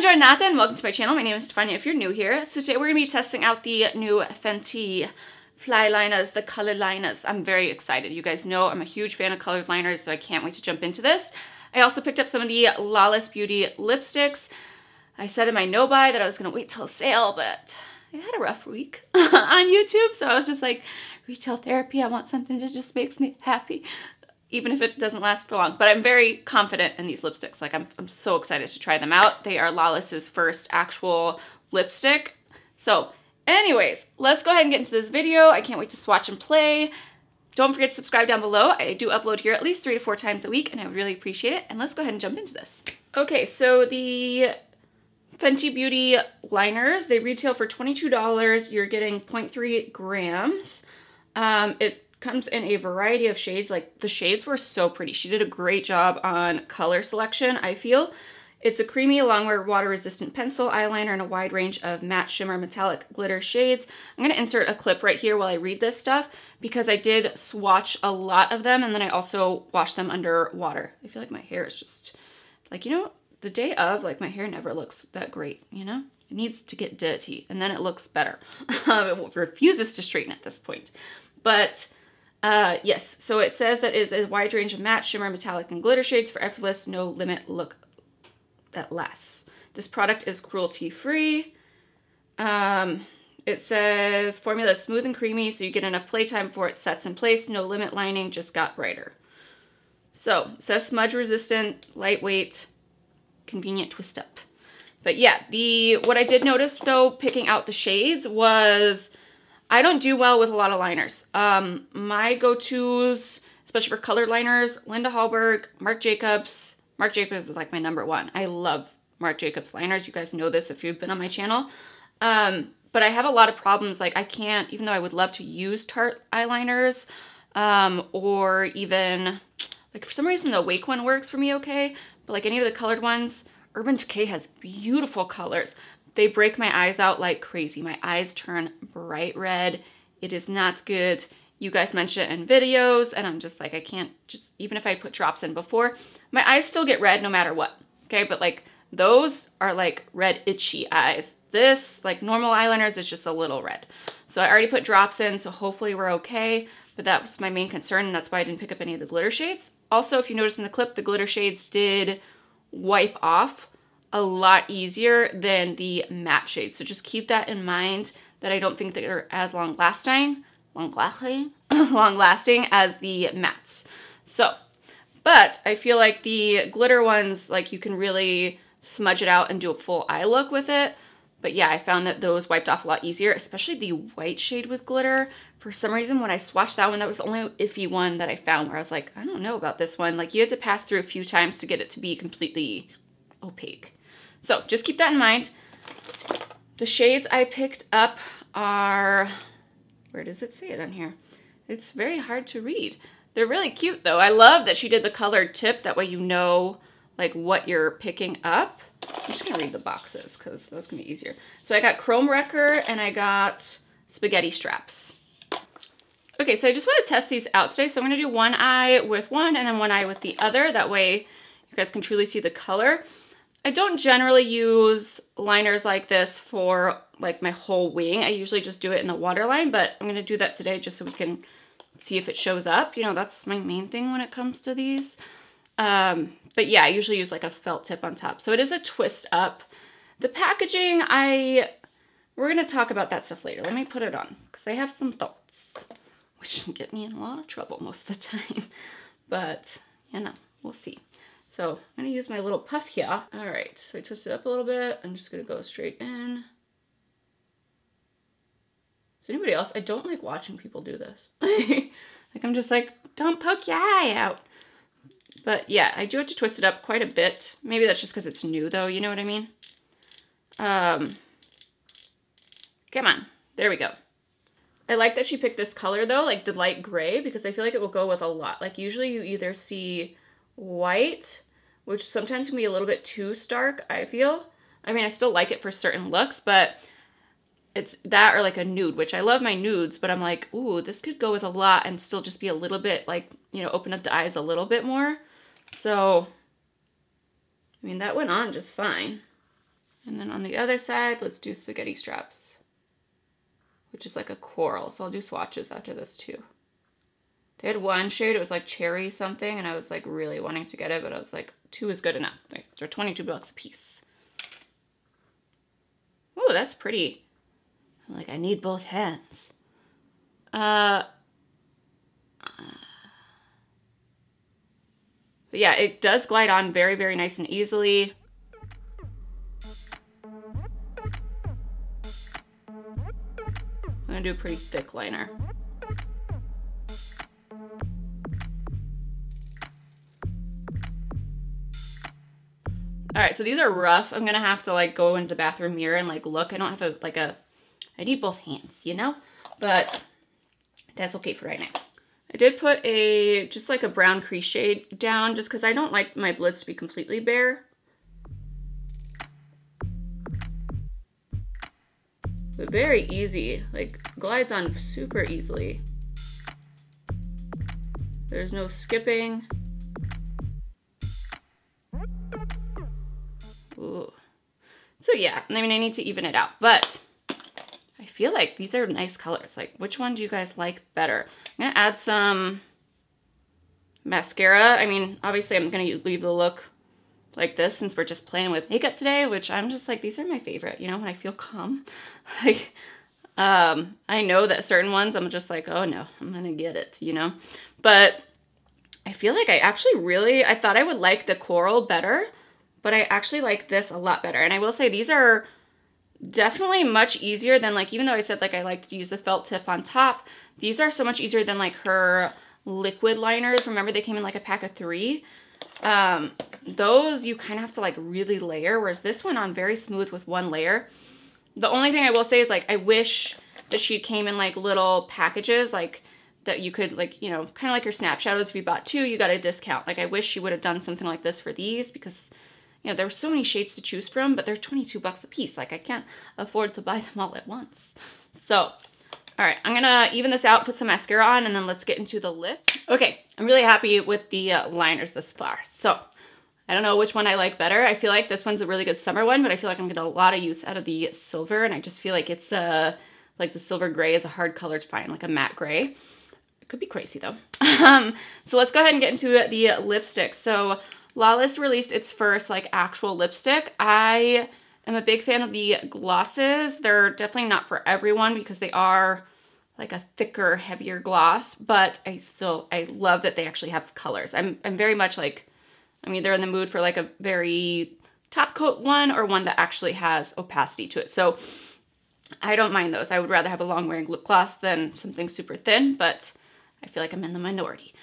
Giornata and welcome to my channel. My name is Stefania if you're new here. So today we're going to be testing out the new Fenty fly liners, the colored liners. I'm very excited. You guys know I'm a huge fan of colored liners, so I can't wait to jump into this. I also picked up some of the Lawless Beauty lipsticks. I said in my no-buy that I was going to wait till sale, but I had a rough week on YouTube, so I was just like, retail therapy, I want something that just makes me happy, even if it doesn't last for long. But I'm very confident in these lipsticks. Like, I'm so excited to try them out. They are Lawless's first actual lipstick. So anyways, let's go ahead and get into this video. I can't wait to swatch and play. Don't forget to subscribe down below. I do upload here at least 3 to 4 times a week, and I would really appreciate it. And let's go ahead and jump into this. Okay, so the Fenty Beauty liners, they retail for $22. You're getting 0.3 grams. It comes in a variety of shades. Like, the shades were so pretty. She did a great job on color selection, I feel. It's a creamy, longwear, water-resistant pencil eyeliner in a wide range of matte, shimmer, metallic, glitter shades. I'm going to insert a clip right here while I read this stuff because I did swatch a lot of them, and then I also washed them under water. I feel like my hair is just, like, you know, the day of, like, my hair never looks that great, you know? It needs to get dirty, and then it looks better. It refuses to straighten at this point. But yes, so it says that is a wide range of matte, shimmer, metallic, and glitter shades for effortless, no limit look that lasts. This product is cruelty-free. It says formula is smooth and creamy, so you get enough playtime before it sets in place. No limit lining, just got brighter. So it says smudge resistant, lightweight, convenient twist up. But yeah, what I did notice though, picking out the shades, was I don't do well with a lot of liners. My go-tos, especially for colored liners, Linda Hallberg, Marc Jacobs. Marc Jacobs is like my #1. I love Marc Jacobs liners. You guys know this if you've been on my channel. But I have a lot of problems. Like, I can't, even though I would love to use Tarte eyeliners, or even, like, for some reason the Awake one works for me okay. But like any of the colored ones, Urban Decay has beautiful colors. They break my eyes out like crazy. My eyes turn bright red. It is not good. You guys mention it in videos, and I'm just like, I can't, just even if I put drops in before, my eyes still get red no matter what. Okay, but like those are like red itchy eyes. This, like normal eyeliners, is just a little red. So I already put drops in, so hopefully we're okay. But that was my main concern, and that's why I didn't pick up any of the glitter shades. Also, if you notice in the clip, the glitter shades did wipe off a lot easier than the matte shades. So just keep that in mind, that I don't think that they're as long lasting as the mattes. So, but I feel like the glitter ones, like, you can really smudge it out and do a full eye look with it. But yeah, I found that those wiped off a lot easier, especially the white shade with glitter. For some reason, when I swatched that one, that was the only iffy one that I found where I was like, I don't know about this one. Like, you had to pass through a few times to get it to be completely opaque. So just keep that in mind. The shades I picked up are, where does it say it on here? It's very hard to read. They're really cute though. I love that she did the colored tip. That way you know, like, what you're picking up. I'm just gonna read the boxes because that's gonna be easier. So I got Chrome Wrecker and I got Spaghetti Straps. Okay, so I just want to test these out today. So I'm gonna do one eye with one and then one eye with the other. That way you guys can truly see the color. I don't generally use liners like this for like my whole wing. I usually just do it in the waterline, but I'm gonna do that today just so we can see if it shows up. You know, that's my main thing when it comes to these. But yeah, I usually use like a felt tip on top. So it is a twist up. The packaging, we're gonna talk about that stuff later. Let me put it on because I have some thoughts, which can get me in a lot of trouble most of the time. But you know, we'll see. So I'm gonna use my little puff here. All right, so I twist it up a little bit. I'm just gonna go straight in. Is anybody else? I don't like watching people do this. Like, I'm just like, don't poke your eye out. But yeah, I do have to twist it up quite a bit. Maybe that's just because it's new though, you know what I mean? Come on, there we go. I like that she picked this color though, like the light gray, because I feel like it will go with a lot. Like, usually you either see white, which sometimes can be a little bit too stark, I feel. I mean, I still like it for certain looks, but it's that or like a nude, which I love my nudes, but I'm like, ooh, this could go with a lot and still just be a little bit like, you know, open up the eyes a little bit more. So, I mean, that went on just fine. And then on the other side, let's do Spaghetti Straps, which is like a coral. So I'll do swatches after this too. They had one shade, it was like cherry something, and I was like really wanting to get it, but I was like, two is good enough. Like, they're $22 a piece. Oh, that's pretty. I'm like, I need both hands. But yeah, it does glide on very, very nice and easily. I'm gonna do a pretty thick liner. All right, so these are rough. I'm gonna have to like go into the bathroom mirror and like look. I don't have a, like a, I need both hands, you know? But that's okay for right now. I did put a, just like a brown crease shade down just cause I don't like my blitz to be completely bare. But very easy, like glides on super easily. There's no skipping. Ooh. So yeah, I mean, I need to even it out, but I feel like these are nice colors. Like, which one do you guys like better? I'm gonna add some mascara. I mean, obviously I'm gonna leave the look like this since we're just playing with makeup today, which I'm just like, these are my favorite, you know, when I feel calm. Like, I know that certain ones I'm just like, oh no, I'm gonna get it, you know? But I feel like I actually really, I thought I would like the coral better, but I actually like this a lot better. And I will say these are definitely much easier than like, even though I said like I like to use the felt tip on top, these are so much easier than like her liquid liners. Remember they came in like a pack of 3. Those you kind of have to like really layer, whereas this went on very smooth with one layer. The only thing I will say is like, I wish that she came in like little packages like that you could like, you know, kind of like your Snap Shadows, if you bought 2, you got a discount. Like I wish she would have done something like this for these because, you know, there were so many shades to choose from, but they're $22 a piece. Like I can't afford to buy them all at once. So, all right, I'm gonna even this out, put some mascara on, and then let's get into the lip. Okay, I'm really happy with the liners this far. So I don't know which one I like better. I feel like this one's a really good summer one, but I feel like I'm getting a lot of use out of the silver, and I just feel like it's like the silver gray is a hard color to find, like a matte gray. It could be crazy though. So let's go ahead and get into the lipstick. So Lawless released its first like actual lipstick. I am a big fan of the glosses. They're definitely not for everyone because they are like a thicker, heavier gloss, but I love that they actually have colors. I'm very much like, I'm either in the mood for like a very top coat one or one that actually has opacity to it. So I don't mind those. I would rather have a long wearing lip gloss than something super thin, but I feel like I'm in the minority.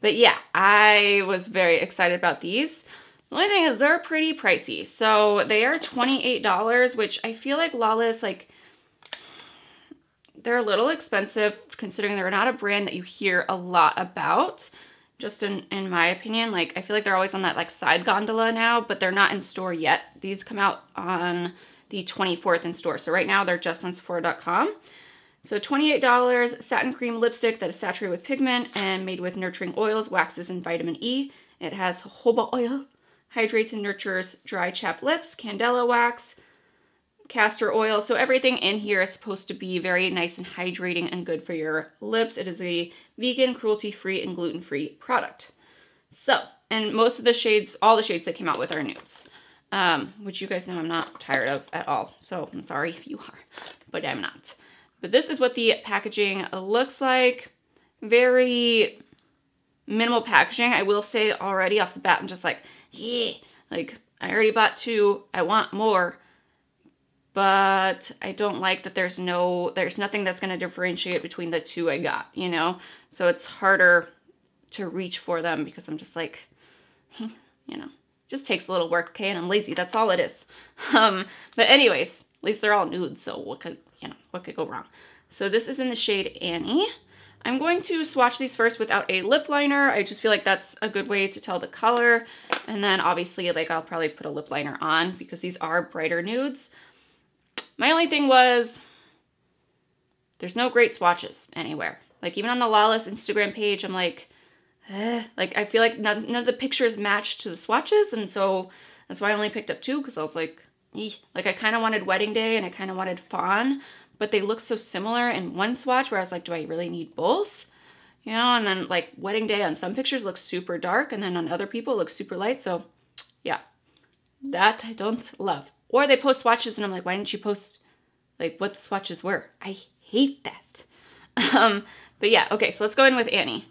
But yeah, I was very excited about these. The only thing is they're pretty pricey. So they are $28, which I feel like Lawless, like, they're a little expensive considering they're not a brand that you hear a lot about, just in my opinion. Like, I feel like they're always on that like side gondola now, but they're not in store yet. These come out on the 24th in store. So right now they're just on Sephora.com. So $28, satin cream lipstick that is saturated with pigment and made with nurturing oils, waxes, and vitamin E. It has jojoba oil, hydrates and nurtures dry chapped lips, candela wax, castor oil. So everything in here is supposed to be very nice and hydrating and good for your lips. It is a vegan, cruelty-free, and gluten-free product. So, and most of the shades, all the shades that came out with are nudes, which you guys know I'm not tired of at all. So I'm sorry if you are, but I'm not. But this is what the packaging looks like. Very minimal packaging. I will say already off the bat, I'm just like, yeah, like I already bought 2, I want more, but I don't like that there's nothing that's gonna differentiate between the 2 I got, you know? So it's harder to reach for them because I'm just like, you know, just takes a little work, okay? And I'm lazy, that's all it is. But anyways, at least they're all nude, so what could, you know, what could go wrong? So this is in the shade Annie. I'm going to swatch these first without a lip liner. I just feel like that's a good way to tell the color. And then obviously like I'll probably put a lip liner on because these are brighter nudes. My only thing was there's no great swatches anywhere. Like even on the Lawless Instagram page, I'm like, eh. Like I feel like none of the pictures match to the swatches. And so That's why I only picked up two, because I was like, eeh. Like, I kind of wanted Wedding Day and I kind of wanted Fawn, but they look so similar in one swatch where I was like, do I really need both? You know, and then like Wedding Day on some pictures looks super dark and then on other people looks super light. So yeah, that I don't love. Or they post swatches and I'm like, why didn't you post like what the swatches were? I hate that. But yeah, okay, so let's go in with Annie.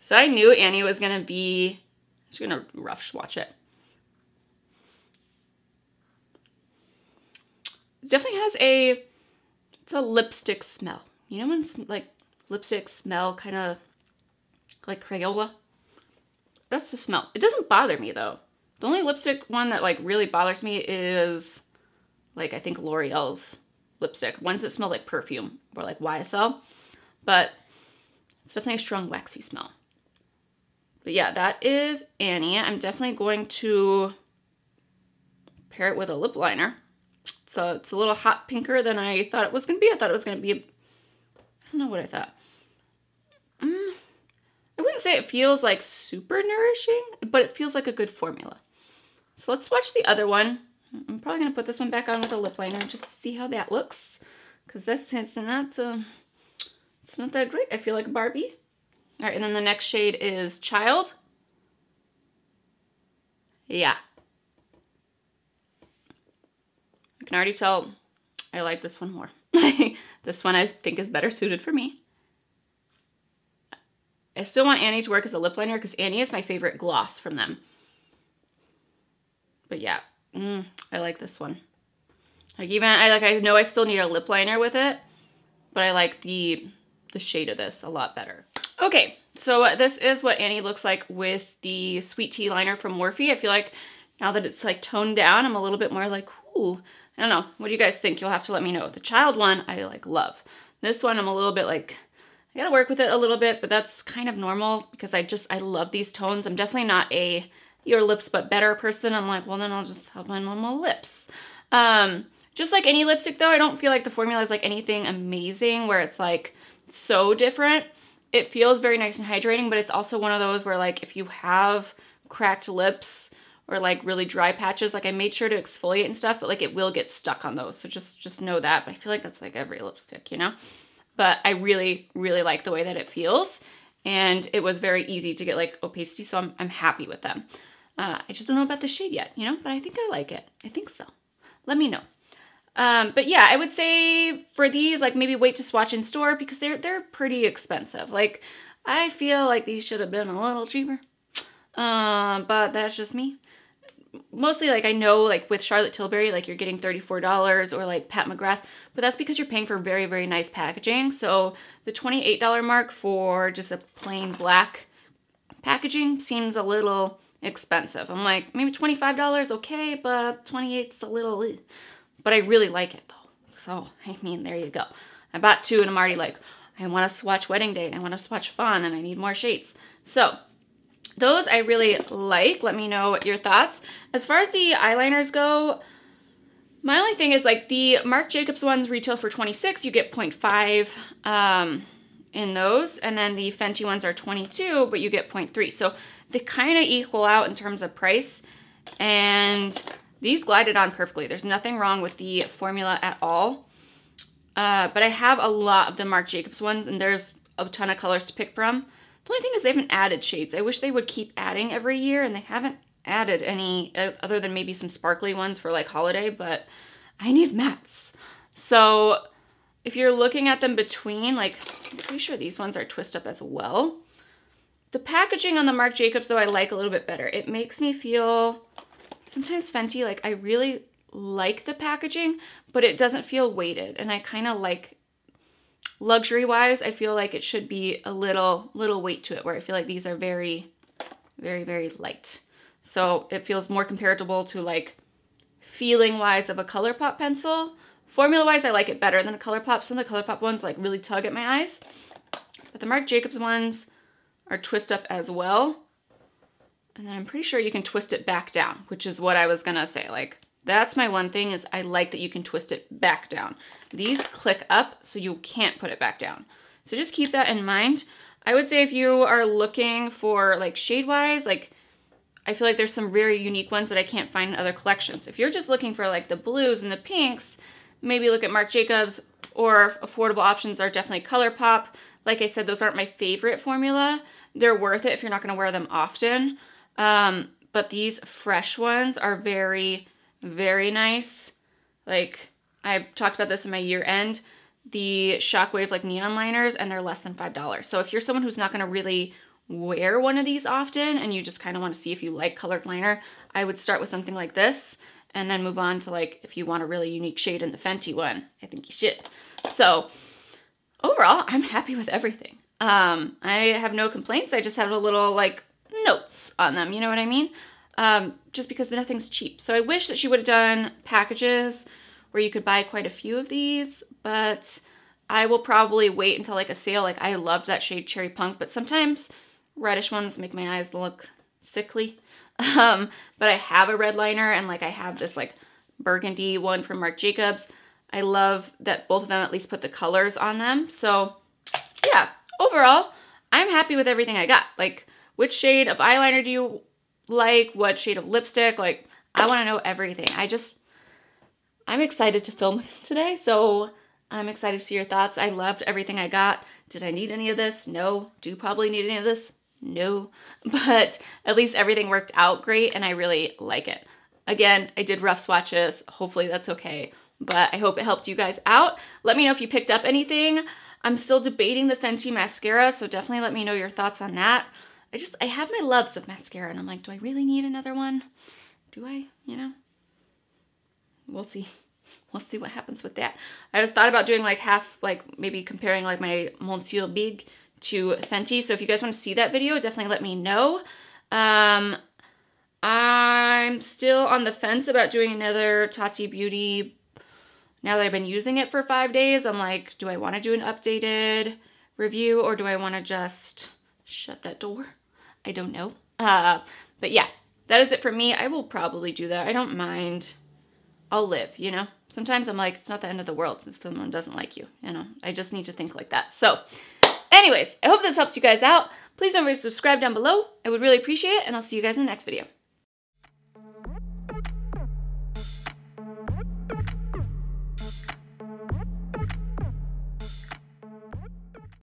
So I knew Annie was gonna be, I'm just gonna rough swatch it. It definitely has a, it's a lipstick smell. You know when like lipstick smell kind of like Crayola? That's the smell. It doesn't bother me though. The only lipstick one that like really bothers me is like I think L'Oreal's lipstick. Ones that smell like perfume or like YSL. But it's definitely a strong waxy smell. But yeah, that is Annie. I'm definitely going to pair it with a lip liner. So it's a little hot pinker than I thought it was going to be. I thought it was going to be, I don't know what I thought. I wouldn't say it feels like super nourishing, but it feels like a good formula. So let's swatch the other one. I'm probably going to put this one back on with a lip liner just to see how that looks. Because that's it's not that great. I feel like Barbie. All right, and then the next shade is Child. Yeah. Can already tell I like this one more. This one I think is better suited for me. I still want Annie to work as a lip liner because Annie is my favorite gloss from them. But yeah, I like this one. Like even, I know I still need a lip liner with it, but I like the shade of this a lot better. Okay, so this is what Annie looks like with the Sweet Tea liner from Morphe. I feel like now that it's like toned down, I'm a little bit more like, ooh, I don't know. What do you guys think? You'll have to let me know. The Child one, I like love. This one, I'm a little bit like, I gotta work with it a little bit, but that's kind of normal because I love these tones. I'm definitely not a your lips but better person. I'm like, well, then I'll just have my normal lips. Just like any lipstick though, I don't feel like the formula is like anything amazing where it's like so different. It feels very nice and hydrating, but it's also one of those where like if you have cracked lips, or like really dry patches, like I made sure to exfoliate and stuff, but like it will get stuck on those. So just know that, but I feel like that's like every lipstick, you know? But I really, really like the way that it feels. And it was very easy to get like opacity, so I'm happy with them. I just don't know about the shade yet, you know? But I think I like it. I think so. Let me know. But yeah, I would say for these, like maybe wait to swatch in store because they're pretty expensive. Like I feel like these should have been a little cheaper, but that's just me. Mostly like I know like with Charlotte Tilbury, like you're getting $34 or like Pat McGrath, but that's because you're paying for very, very nice packaging. So the $28 mark for just a plain black packaging seems a little expensive. I'm like maybe $25, okay, but 28's a little, but I really like it though. So, I mean, there you go. I bought two and I'm already like, I want to swatch Wedding Day and I want to swatch Fawn and I need more shades. So those I really like. Let me know your thoughts. As far as the eyeliners go, my only thing is like the Marc Jacobs ones retail for $26. You get 0.5 in those. And then the Fenty ones are $22, but you get 0.3. So they kind of equal out in terms of price. And these glided on perfectly. There's nothing wrong with the formula at all. But I have a lot of the Marc Jacobs ones and there's a ton of colors to pick from. The only thing is they haven't added shades. I wish they would keep adding every year, and they haven't added any other than maybe some sparkly ones for like holiday, but I need mattes. So if you're looking at them between, like I'm pretty sure these ones are twist up as well. The packaging on the Marc Jacobs though I like a little bit better. It makes me feel, sometimes Fenty, like I really like the packaging, but it doesn't feel weighted, and I kind of like luxury wise, I feel like it should be a little weight to it, where I feel like these are very, very, very light. So it feels more comparable to like feeling wise of a ColourPop pencil. Formula wise, I like it better than a ColourPop. Some of the ColourPop ones like really tug at my eyes, but the Marc Jacobs ones are twist up as well. And then I'm pretty sure you can twist it back down, which is what I was gonna say. Like that's my one thing is I like that you can twist it back down. These click up so you can't put it back down. So just keep that in mind. I would say if you are looking for like shade wise, like I feel like there's some very unique ones that I can't find in other collections. If you're just looking for like the blues and the pinks, maybe look at Marc Jacobs, or affordable options are definitely ColourPop. Like I said, those aren't my favorite formula. They're worth it if you're not gonna wear them often. But these fresh ones are very, very nice. Like I talked about this in my year end, the Shockwave like neon liners, and they're less than $5. So if you're someone who's not gonna really wear one of these often and you just kind of want to see if you like colored liner, I would start with something like this and then move on to like, if you want a really unique shade in the Fenty one, I think you should. So overall, I'm happy with everything. I have no complaints. I just have a little like notes on them. You know what I mean? Just because nothing's cheap. So I wish that she would have done packages where you could buy quite a few of these, but I will probably wait until like a sale. Like I loved that shade Cherry Punk, but sometimes reddish ones make my eyes look sickly. But I have a red liner, and like I have this like burgundy one from Marc Jacobs. I love that both of them at least put the colors on them. So yeah, overall, I'm happy with everything I got. Like, which shade of eyeliner do you like? What shade of lipstick? Like, I want to know everything. I'm excited to film today, so I'm excited to see your thoughts. I loved everything I got. Did I need any of this? No. Do you probably need any of this? No, but at least everything worked out great and I really like it. Again, I did rough swatches. Hopefully that's okay, but I hope it helped you guys out. Let me know if you picked up anything. I'm still debating the Fenty mascara, so definitely let me know your thoughts on that. I have my loves of mascara and I'm like, do I really need another one? Do I? You know? We'll see. We'll see what happens with that. I was thought about doing like half, like maybe comparing like my Monsieur Big to Fenty. So if you guys want to see that video, definitely let me know. I'm still on the fence about doing another Tati Beauty. Now that I've been using it for 5 days, I'm like, do I want to do an updated review or do I want to just shut that door? I don't know. But yeah, that is it for me. I will probably do that. I don't mind. I'll live, you know? Sometimes I'm like, it's not the end of the world if someone doesn't like you, you know? I just need to think like that. So anyways, I hope this helps you guys out. Please don't forget to subscribe down below. I would really appreciate it, and I'll see you guys in the next video.